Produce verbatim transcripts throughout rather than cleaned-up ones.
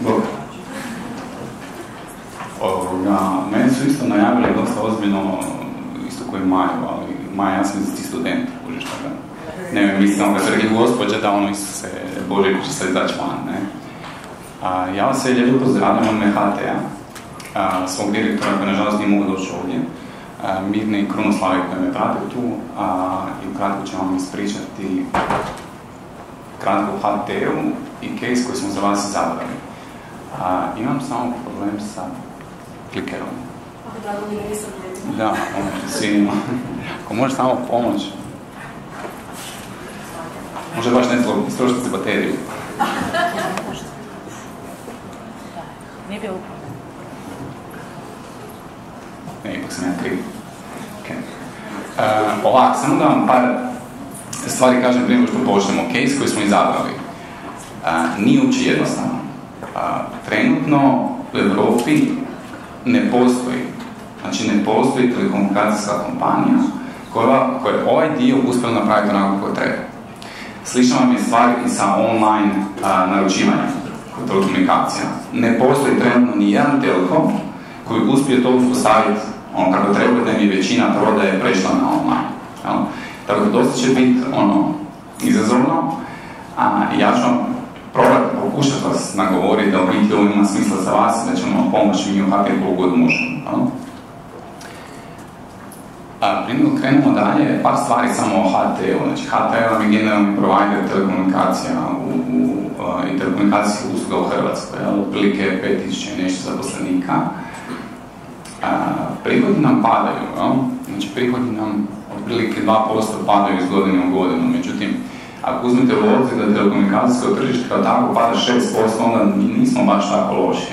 Bog. Meni su isto najavili dosta ozbiljno, isto koji Maju, ali Maja, ja sam isti student, kužiš tako. Ne mislim da se rekli gospođa da ono isto se boži ko će se izaći van, ne. Ja vas sve lijepo pozdravljam od me H T-a, svog direktora koji nažalost nije mogu doći ovdje. Mirni Krunoslavi koji me prate tu i ukratko ću vam ispričati kratko o H T-u i case koji smo za vas izabrali. Imam samo problem sa klikerom. Ako da li ne nisam gledala. Da, ono, svi ima. Ako možeš samo pomoć. Može baš ne strošiti se bateriju. Nije bio upao. Ne, ipak sam ja kriv. Ovako, samo da vam par stvari kažem prije što počnemo. Case koji smo izabrali nije uopće jednostavno. Trenutno u Evropi ne postoji, znači ne postoji telekomunikacijska kompanija koja je ovaj dio uspjela napraviti onako kako treba. Slična vam je stvar i sa online naručivanjem kod telekomunikacija. Ne postoji trenutno nijedan telkom koji uspije to postaviti ono kako treba, da mi je većina prodaje prešla na online. Tako da dosta će biti ono izazovno. Ja ću vam probati pokušati vas nagovoriti da u biti ovo ima smisla za vas, da ćemo vam pomoći mi u H T koliko god možemo. Prije nego krenemo dalje, par stvari samo o H T-u. Znači, H T je generalni provider telekomunikacija i telekomunikacijskih usluga u Hrvatskoj. Otprilike pet tisuća i nešto zaposlenika. Prihodi nam padaju, znači prihodi nam otprilike dva posto padaju iz godine u godinu, međutim, ako uzmete u obzir da telekomunikacijsko tržište kao tako pada šest posto, onda mi nismo baš tako loši.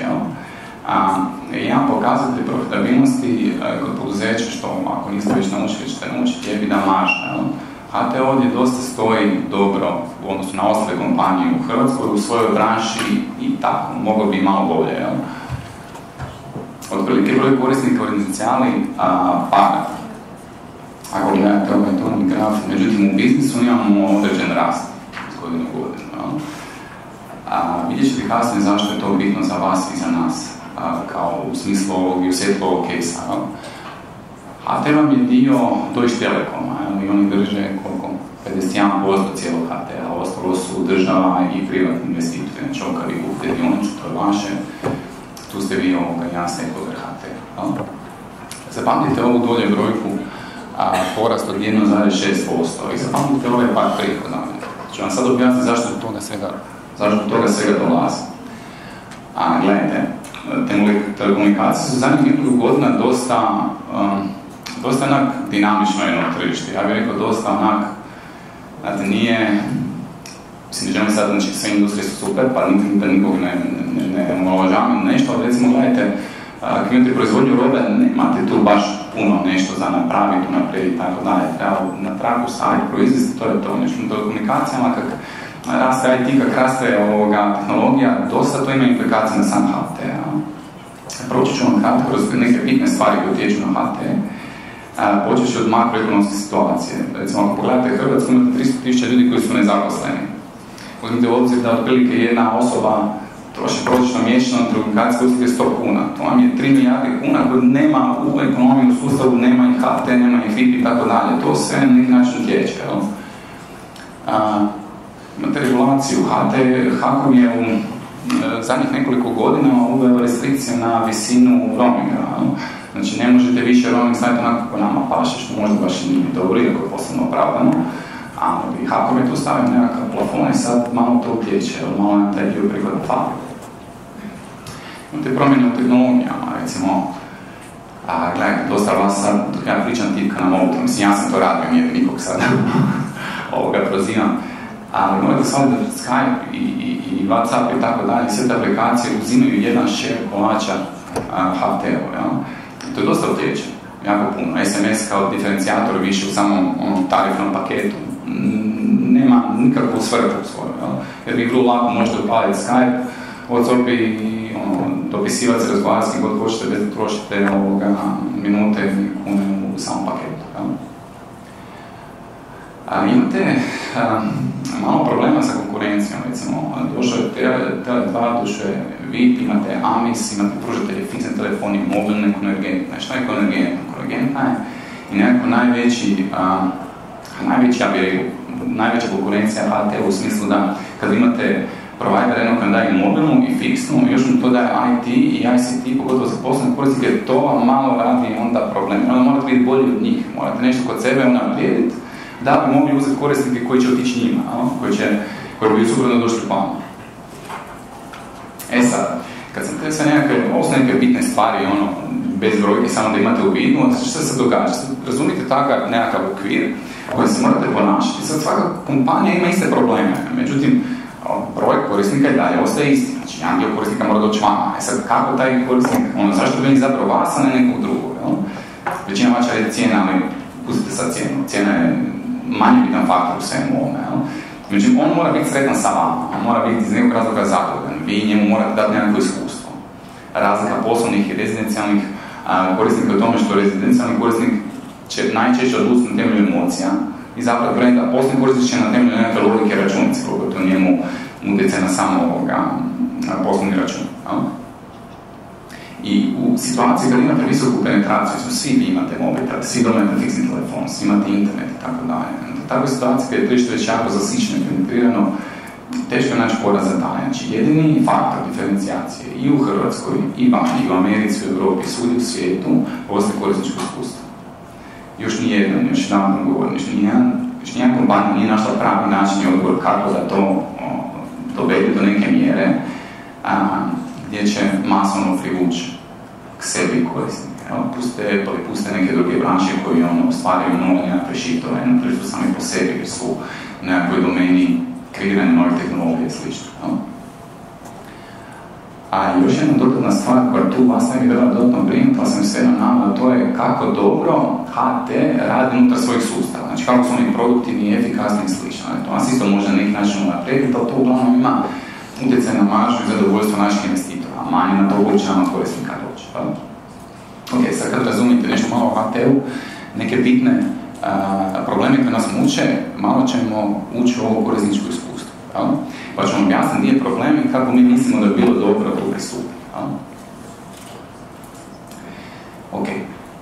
Jedan pokazatelj profitabilnosti kod poduzeća, što ako niste već naučili ćete naučiti, je bila marža. H T ovdje dosta stoji dobro u odnosu na ostale kompanije u Hrvatskoj, u svojoj branši i tako, moglo bi malo bolje. Otprilike broj korisnika potencijali pada. Ako gledate ovaj toni graf, međutim u biznisu imamo određen rast iz godine u godinu. Vidjet ćete kasnije zašto je to bitno za vas i za nas, kao u smislu ovog i u svijetu ovog case-a. H T vam je dio Deutsche Telekoma i oni drže koliko? pedeset jedan posto cijelog H T-a, ostalo su država i privatni investitori. Znači ovo kad vi kupite dionicu, to je vaše. Tu ste vi ovoga jasne kod H T-a. Zapamtite ovu dolje brojku, porast od jedan zarez šest posto i zapamtite ovaj par prihoda. Ću vam sad objasniti zašto do toga svega dolazi. Gledajte, telekomunikacije su zadnjih nekoliko godina dosta onak dinamično jedno tržište. Ja bih rekao dosta onak, znate, nije... Mislim, ne želim sad, znači sve industrije su super, pa nikog ne omalovažavam nešto, ali recimo gledajte, ako imate proizvodnju robe, nemate tu baš puno nešto za napraviti, unaprijediti i tako dalje. Treba na tragu stvari proizvesti, to je to. Nešto u telekomunikacijama, kako raste I T, kako raste tehnologija, dosta to ima implikacije na sam H T. Proći ću vam kratko kroz neke bitne stvari koje utječu na H T. Počeći od makroekonomske situacije. Recimo, ako pogledate Hrvatsku, imate tristo tisuća ljudi koji su nezaposleni. Uzmite u obzir da otprilike jedna osoba troši prosječno mjesečno telekomunikacijske usluge sto kuna. To vam je tri milijarde kuna koje nema u ekonomiju, u sustavu, nema i H T, nema i F I P i tako dalje. To sve na neki način utječe. Imate regulaciju. H K O M je u zadnjih nekoliko godina uveo restrikcije na visinu roaminga. Znači ne možete više roaming staviti onako kako nama paše, što možda baš i nije dobro ili ako je posebno opravdano. Ali H K O M je tu stavio nekakav plafon i sad malo to utječe, malo na taj dio prihoda fali. Imate promjene u tehnologijama, recimo, gledajte, dosta vas sad, dok ja pričam tipka na mobilu, mislim ja sam to radio, nije nikog sad ovoga prozivam, ali morate shvatiti da Skype i WhatsApp i tako dalje, sve te aplikacije uzimaju jedan share kolača H T-u, to je dosta utječe, jako puno. S M S kao diferencijator više u samom tarifnom paketu, nema nikakvu svrhu svoju, jer vi vrlo lako možete upaliti Skype, WhatsApp i dopisivati se, razgovarati s kim god hoćete, bez da trošite minute i kune u samom paketu. Imate imamo problema sa konkurencijom, recimo došao je Tele dva, došao je V I P, imate A M I S, imate pružatelje fiksne telefonije, mobilne, konvergentne. Šta je konvergentna? Konvergentna je i nekako najveći, najveći, ja bih rekao, najveća konkurencija A T u smislu da kad imate provider jednog kada daje mobilnu i fiksnu, još mi to daje I T i I C T, pogotovo za poslovne korisnike, to vam malo radi onda problem. Onda morate biti bolji od njih, morate nešto kod sebe unaprijediti da bi mogli uzeti korisnike koji će otići njima, koji će, koji bi suprotno došli pa ono. E sad, kad sam te sve nekakve osnovne bitne stvari, ono, bez brojke, samo da imate u vidu, onda što se događa? Razumite takav nekakav okvir koji se morate ponašati. Sad svaka kompanija ima iste probleme, međutim, broj korisnika i dalje ostaje isti. Znači, jedan dio korisnika mora doći vama. E sad, kako taj korisnik, ono, zašto bi izabrao vas, a ne nekog drugog, jel? Većina vaša je cijena, ali pustite sad cijenu. Cijena je manji bitan faktor u svemu ovome, jel? Međutim, on mora biti sretan sa vama, on mora biti iz nekog razloga zadovoljan. Vi njemu morate dati nekako iskustvo. Razlika poslovnih i rezidencijalnih korisnika je u tome što rezidencijalni korisnik će najčešće odlučiti na temelju emocija, i zapravo vremena da poslije koristit će na temelju neke logike računice, koliko to njemu utjece na samo poslovni račun. I u situaciji kada imate visoku penetraciju, svi vi imate mobitel, svi imate fiksni telefon, svi imate internet i tako dalje. U takvoj situaciji kada je tržište već jako zasićeno i penetrirano, teško je naći poraz za taj. Znači, jedini faktor diferencijacije i u Hrvatskoj, i vani, i u Americi, u Europi, svugdje u svijetu, ostaje korisničko iskustvo. Još nijedan, još jedan odgovorniš, još nijedan kompanija nije našla pravi način i odgovor kako da to dovede do neke mjere gdje će masovno privući k sebi korisnike. Puste Apple i puste neke druge branše koji ostvaraju nove prešitove, na tržištu sami po sebi jer su u nekoj domeni kreirane nove tehnologije i slično. A još jedna dodatna stvar koja tu vas ne bi dala dodatno brinuti, ali sam sve na nama, to je kako dobro H T radi unutar svojih sustava. Znači kako su oni produktivni, efikasni i slično. To vas isto može na neki način unaprediti, ali to uglavnom ima utjecaj na maržu i zadovoljstvo naših investitora, a manje na to uopćeno korisnika doći. Ok, sad kad razumite nešto malo o H T u, neke bitne probleme koje nas muče, malo ćemo ući u ovo korisničko iskustvo. Pa ću vam objasniti nije problem i kako mi mislimo da je bilo dobro da pristupi. Ok,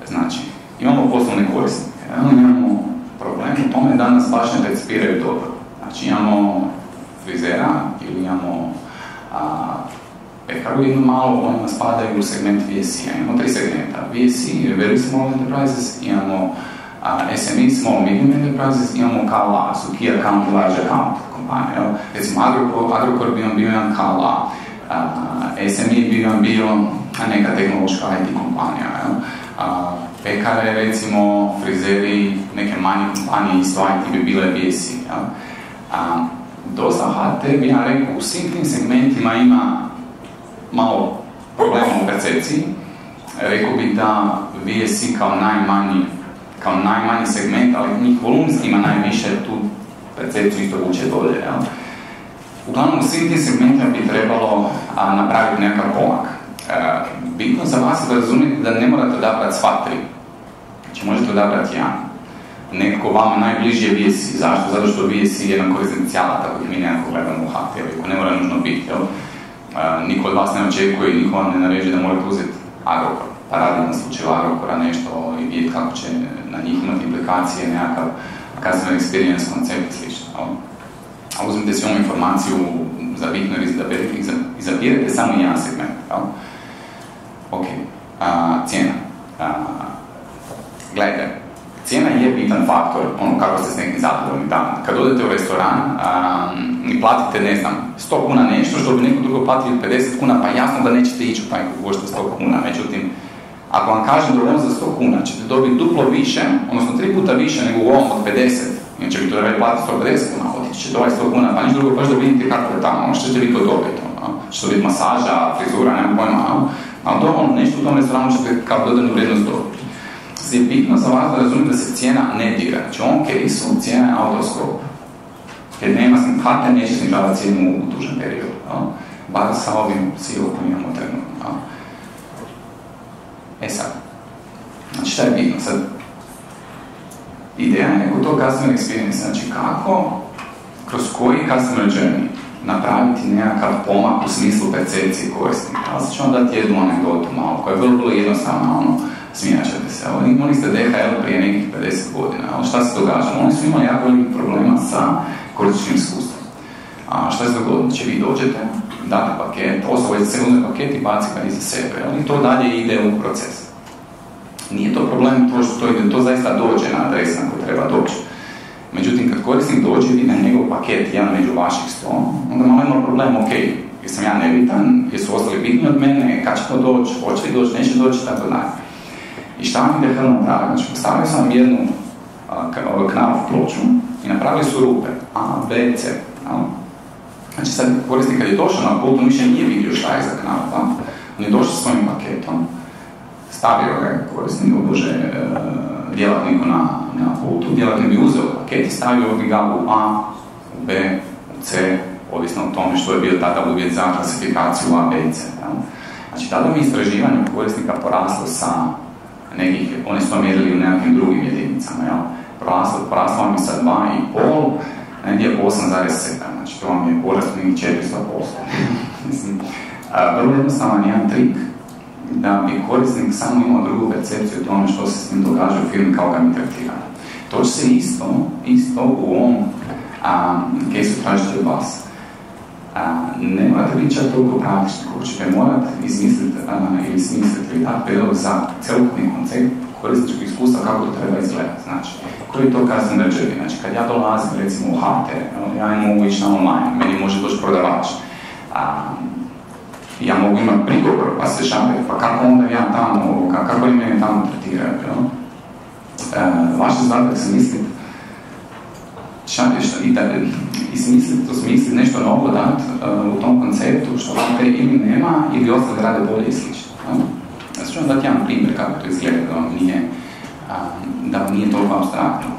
znači, imamo poslovne korisnike, imamo problem u tome da nas baš ne percipiraju dobro. Znači, imamo frizera ili imamo pekaru jednu malu, oni nas padaju u segment V S I-a. Imamo tri segmenta, V S I, Very Small Enterprises, imamo S M E, Small Medium Enterprises, imamo K L A, su Key Account, Large Account. Recimo, Agrokor bi vam bio jedan K L A, S M E bi vam bio neka tehnološka I T kompanija. Pekare, recimo, frizeri, neke manje kompanije isto I T bi bile V S I. Dosta H T bi ja rekao, u svim tim segmentima ima malo problema u percepciji. Rekao bi da V S I kao najmanji segment, ali njih volumski ima najviše tu percepciju isto vuče dolje. Uglavnom, u svim tim segmentima bi trebalo napraviti nekakav pomak. Bitno za vas je da razumijete da ne morate odabrati sva tri. Znači, možete odabrati jedan. Netko vama najbliži je V S I. Zašto? Zato što V S I je jedan korisnicijala, tako ih mi nekako gledamo u H T u, koji ne mora nužno biti. Niko od vas ne očekuje i niko vam ne naređe da morate uzeti Agrokor, pa raditi na slučaju Agrokora nešto i vidjeti kako će na njih imati implikacije, nekakav customer experience koncept i slično. A uzmite svi ovu informaciju za bitno i izabirete samo jedan segment. Ok, cijena. Gledajte, cijena je bitan faktor, ono kako ste s nekim zadovoljni. Kad odete u restoran i platite, ne znam, sto kuna nešto, što bi neko drugo platili pedeset kuna, pa jasno da nećete ići u taj koji košta sto kuna, međutim, ako vam kažem da za sto kuna ćete dobiti duplo više, odnosno tri puta više nego u ovom od pedeset, inače bi to trebali platiti sto pedeset kuna, otići ćete ovaj sto kuna, pa nič drugo baš da vidite kako je tamo, ono što ćete biti to dobiti, što biti masaža, frizura, nema pojma, ali to nešto u tom restoranu ćete kao dodanu vrijednost dobiti. Znači, je bitno za vas da razumijem da se cijena ne dira, znači u ovom case-u cijena je autoskop, jer nema sam hata, neće snižavati cijenu u dužem periodu, bar sa ovim silom koji imamo trenutno. E sad, znači šta je bitno sad? Ideja je nekako to customer experience, znači kako kroz koji customer journey napraviti nekakav pomak u smislu percepcije korisnika. Ali ću vam dati jednu anegdotu malo, koja je vrlo jednostavna, ono, smijačate se. Imali ste D H L prije nekih pedeset godina, ali šta se događalo? Oni su imali jako velikih problema sa korisničkim iskustvom. A šta se dogodilo? Znači, vi dođete, date paket, osoba iz sekunde paket i baci ga iza sebe, ali to dalje ide u proces. Nije to problem to što to ide, to zaista dođe na adresu na koju treba doći. Međutim, kad korisnik dođe i na njegov paket, jedan među vaših sto, onda malo imamo problem, ok, jesam ja nebitan, jesu ostali bitni od mene, kad će to doći, hoće li doći, neće doći, tako dalje. I šta mi D H L napravio? Znači, postavio sam jednu knavu ploču i napravili su rupe, A, B, C. Znači, sad korisnik kad je došao na pult, on više nije vidio šta je za knava, on je došao s svojim paketom, stavio ga korisnik oduže djelatniku na pultu, djelatnik bi uzeo paket i stavio bi ga u A, u B, u C, ovisno o tome što je bio tada uvjet za klasifikaciju A, B i C. Znači, tada mi istraživanje korisnika poraslo sa nekih, oni su mjerili u nekakvim drugim jedinicama, poraslo vam je sa dva i pol, negdje je osam zarez sedam, znači to vam je porast nekih četiristo posto. Vrlo jednostavan jedan trik, da bi korisnik samo imao drugu percepciju o tome što se s njim događa u firmi kao ga mi tretira. To će se isto, isto u ovom casu tražiti od vas. Ne morate pričati toliko praktični kočite, morate izmisliti ili smisliti da predlog za celokupni koncept korisničkog iskustva kako to treba izgledati. Znači, koji je to customer journey? Znači, kad ja dolazim recimo u H T, ja ne mogu ići na online, meni može doći prodavač. Ja mogu imati prigovor, pa se šaliti, pa kako onda ja tamo, kako im mene tamo tretiraju, jel? Vaš zadatak se misli, i smisliti, to smisliti, nešto novo dati u tom konceptu, što te ili nema, ili ostali rade bolje i slično. Ja ću vam dati jedan primjer kako to izgleda, da vam nije toliko abstraktno.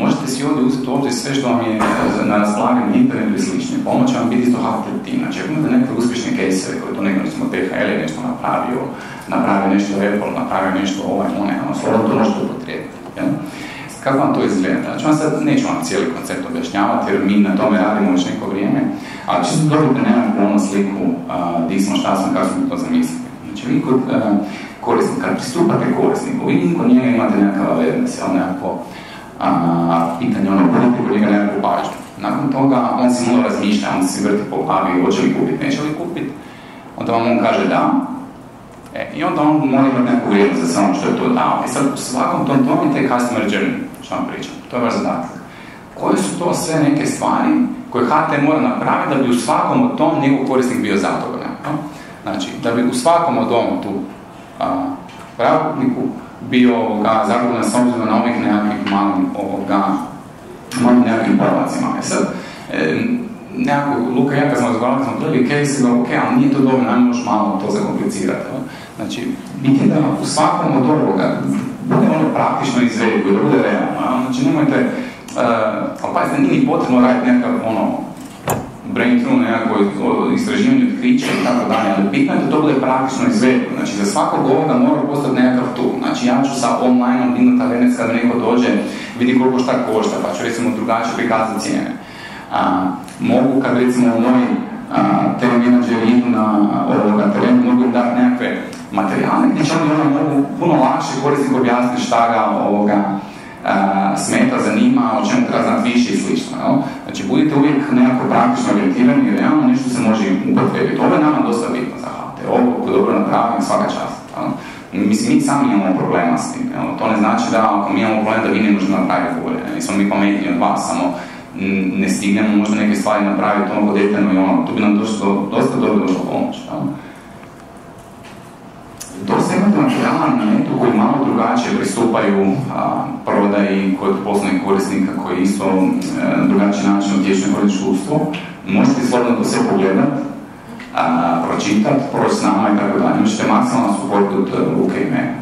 Možete si ovdje uzeti ovdje sve što vam je na raspolaganju internetu i slične. Pomoć će vam biti isto H T tim. Znači, ako imate neke uspješne case-eve koje to nekako nismo D H L je nešto napravio, napravio nešto Apple, napravio nešto ovaj, onaj, ono, slobodno to nešto upotrijebiti. Kako vam to izgleda? Znači, vam sad neću vam cijeli koncept objašnjavati jer mi na tome radimo već neko vrijeme, ali čisto dobiti nemam pravnu sliku gdje smo šta smo, kako smo mi to zamislili. Znači, vi kod korisnika, kad pristupate korisniku, vi kod njega imate nekakav awareness, nekako pitanje ono kupiti kod njega nekakvu pažnju. Nakon toga on si malo razmišlja, on si vrti po glavi, hoće li kupiti, neće li kupiti, onda vam on kaže da, i onda on mora imati neku vrijednost za samo što je to dao. I sad u svakom tom tom je taj customer journey, što vam pričam, to je vaš zadatak. Koje su to sve neke stvari koje H T mora napraviti da bi u svakom od tom njegov korisnik bio zadovoljan? Znači, da bi u svakom od tom tu pravoputniku bio zadovoljan s obzirom na ovih nekakvih malim nekakvim povacima. Nekako, Luka i ja kad smo razgovarali, kad smo gledali case, da ok, ali nije to dovoljno, ajmo još malo to zakomplicirati. Znači, biti da u svakom od ovoga bude ono praktično izvedivo, da bude realno. Znači, nemojte, ali pazite, nije ni potrebno raditi nekakav ono brain through, nekako istraživanje, otkriće i tako dalje, ali bitno je da to bude praktično izvedivo. Znači, za svakog ovoga mora postati nekakav tu. Znači, ja ću sa online-om imati awareness kada neko dođe, vidi koliko šta košta, pa ću recimo drugačije prikazati cijene. Mogu, kad recimo moji teren menadžeri idu na terenu, mogu im dati nekakve materijale gdje će oni mogu puno lakše korisnik objasniti šta ga smeta, zanima, o čemu treba znati više i slično. Znači, budite uvijek nekako praktično orijentirani i realno nešto se može upotrebiti. Ovo je nama dosta bitno za H T, ovo koji dobro napravim svaka čast. Mislim, mi sami imamo problema s tim. To ne znači da ako mi imamo problem da vi ne možemo napraviti bolje. Nismo mi pametni od vas, samo ne stignemo možda neke stvari napraviti onoga detaljno i ono, to bi nam dosta dobro došlo pomoć. Dosta imate materijala na netu koji malo drugačije pristupaju prodaji kod poslovnih korisnika koji isto drugačiji način utječuje korisničko iskustvo. Možete slobodno to sve pogledati, pročitati, proći s nama i tako dalje. Možete maksimalno support od Luke i mene.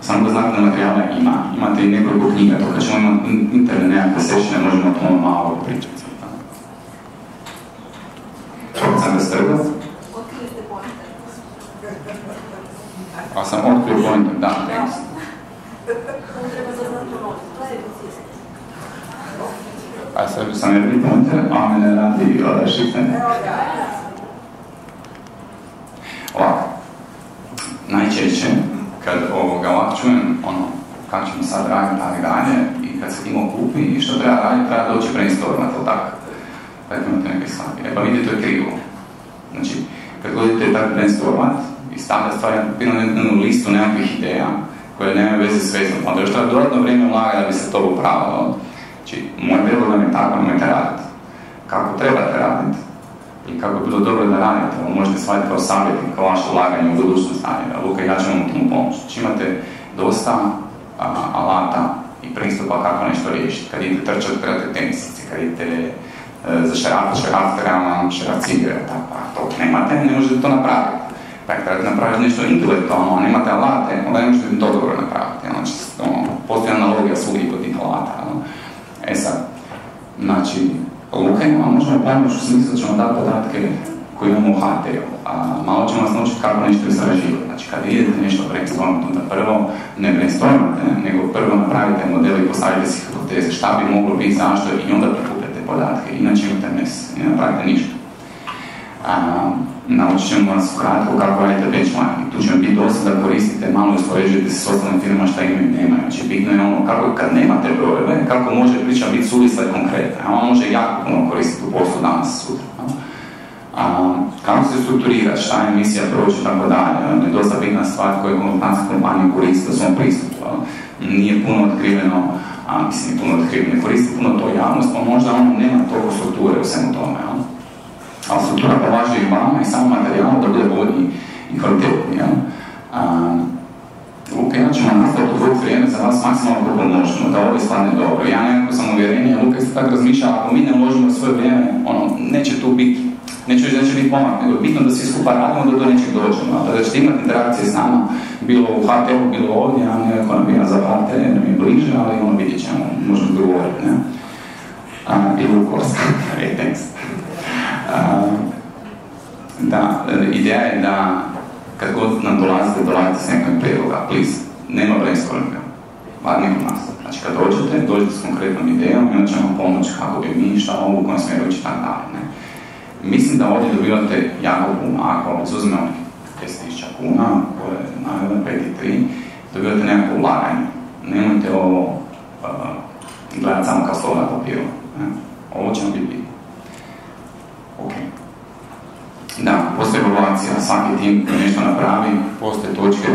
Samo da znate da materijala ima, imate i nekoliko knjiga, to kad ćemo imati interne nekakve sešine, možemo o tome malo pričati. Sam da strgav? Otkrili ste pointer. A sam otkrio pointer, da, tekst. Treba zaznat ponoviti, to je recizno. عصبی سنگری دانتر آمین رفتی آرشی کنه Ovako, najčešće kad ovoga lakčujem ono kako ćemo sad raditi naviganje i kad se timo kupi i što treba raditi, treba doći brainstormat, ili tako? Da imate neke slavi. E pa vidite, to je krivo. Znači, kad gledate tako brainstormat i stavlja stvari na papirnu jednu listu nekakvih ideja koje nemaju veze s vezom, onda još treba dodatno vrijeme ulaga da bi se to upravilo. Znači, moj prijedlog nam je tako, nemojte raditi. Kako trebate raditi? I kako je bilo dobro da radite, ali možete shvatiti kao savjetnik, kao vaše ulaganje u budućnost stanje. Luka i ja ćemo vam pomoći. Znači imate dosta alata i pristupa kako nešto riješiti. Kad idete trčati, trebate tenisice, kad idete za šerafa, šerafa trebamo šerac igre, tako. Ako nemate, ne možete to napraviti. Pa kad trebate napraviti nešto intelektualno, a nemate alate, onda ne možete to dobro napraviti. Znači, postoji analogija svugdje kod tih alata. E sad, znači, Luka ima, možemo praviti u smislu da ćemo dati podatke koje imamo u ha te-u, a malo ćemo vas naučiti kako nešto istraživati. Znači, kad idete nešto brainstormati, onda prvo ne brainstormate, nego prvo napravite modele i postavite si hipoteze, šta bi moglo biti, zašto, i onda prikupljate podatke, inače imate mes, ne napravite ništa. Naučit ćemo vas kratko kako radite benchmarking. Tu ćemo biti dosta da koristite, malo uspoređujete se s ostalim firmama šta imaju i nemaju. Znači, bitno je ono kako kad nemate brojeve, kako može priča biti suvisla i konkretna. Ono može jako puno koristiti u poslu danas i sutra. Kako se strukturirati, šta je misija proći i tako dalje. Je dosta bitna stvar koju konsultantske kompanije koriste u svom pristupu. Nije puno otkriveno, a mislim je puno otkriveno, ne koristi puno to javnost, pa možda ono nema toliko strukture u svemu tome. Ali struktura pomaže i vama i samo materijalno da bude bolji i kvalitetni. Luka, ja ću vam nastaviti u vrlo vrijeme za vas maksimalno koliko možemo, da ovo ispadne dobro. Ja nekako sam uvjerenje, Luka se tako razmišlja, ako mi ne uložimo svoje vrijeme, neće tu biti, neće još da će biti pomak, nego je bitno da svi skupa radimo da do nečeg dođemo. Da ćete imati interakcije s nama, bilo u ha te-u, bilo ovdje, ja nekako nam bira za ha te, nam je bliže, ali ono vidjet ćemo, možemo govoriti. Bilo u Korska, retekst. Da, ideja je da kad god nam dolazite, dolazite s nekog prijedloga, please, nema brainstorminga, bar nikom nas. Znači kad dođete, dođete s konkretnom idejom i onda ćemo vam pomoći kako bi mi šta ovu u kojem smjeru ići tako dalje. Mislim da ovdje dobivate jako puno, ako izuzmemo deset tisuća kuna, koje je najveće pet i tri, dobivate nekako ulaganje. Nemojte ovo gledati samo kao slova na papiru. Ovo će vam biti bitno. Da, postoje evaluacija, svaki tim koji nešto napravi, postoje točke,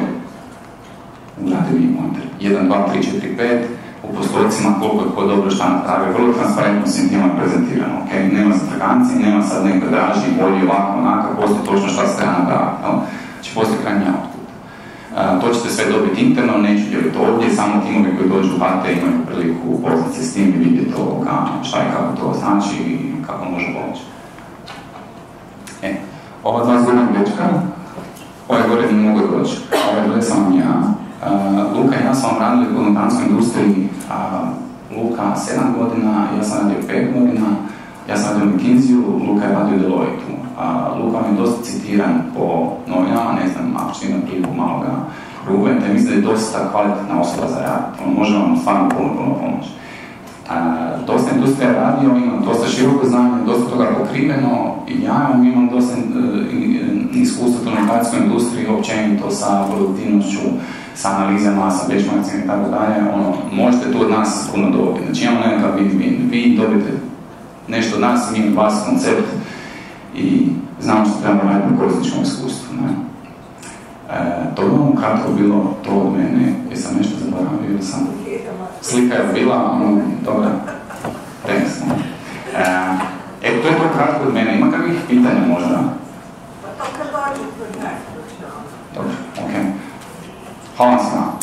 ugradili im unutar jedan, dva, tri, četiri, pet, u postocima koliko je ko dobro šta napravi, vrlo transparentno svim tima prezentirano, ok? Nema strganci, nema sad neko draži, bolji, ovako, onako, postoje točno šta se treba napraviti, znači postoje krajnji output. To ćete sve dobiti interno, neću djeliti ovdje, samo timovi koji dođu u ha te imaju priliku upoznat se s tim i vidjeti šta i kako to znači i kako može pomoći. Ova dva zgodnog dečka, ove gore ne mogu doći, ove dole sam ja. Luka i ja sam vam radili u konsultantskoj industriji, Luka sedam godina, ja sam radio pet godina, ja sam radio u McKinsey-u, Luka je radio u Deloitte-u. Luka vam je dosta citiran po novinama, ne znam, apština priliku maloga Ruben, te mislim da je dosta kvalitetna osoba za rad, može vam stvarno puno pomoći. Dosta industrija radio, imam dosta široko znanje, dosta toga pokriveno i ja imam dosta iskustva u komunikacijskoj industriji, općenito sa produktivnošću, sa analizama, sa benchmarkingom i tako dalje. Možete tu od nas puno dobiti. Znači imamo nekakav win-win. Vi dobite nešto od nas, mi imamo vas koncept i znamo što trebamo raditi na korisničkom iskustvu. To je ono kratko bilo to od mene, jer sam nešto zaboravio ili sam... Slika je bila, ono, dobra, thanks. E, to je to kratko od mene, ima kakvih pitanja možda? Pa to kad dođu kod nas. Dobro, okej. Hvala vam svima.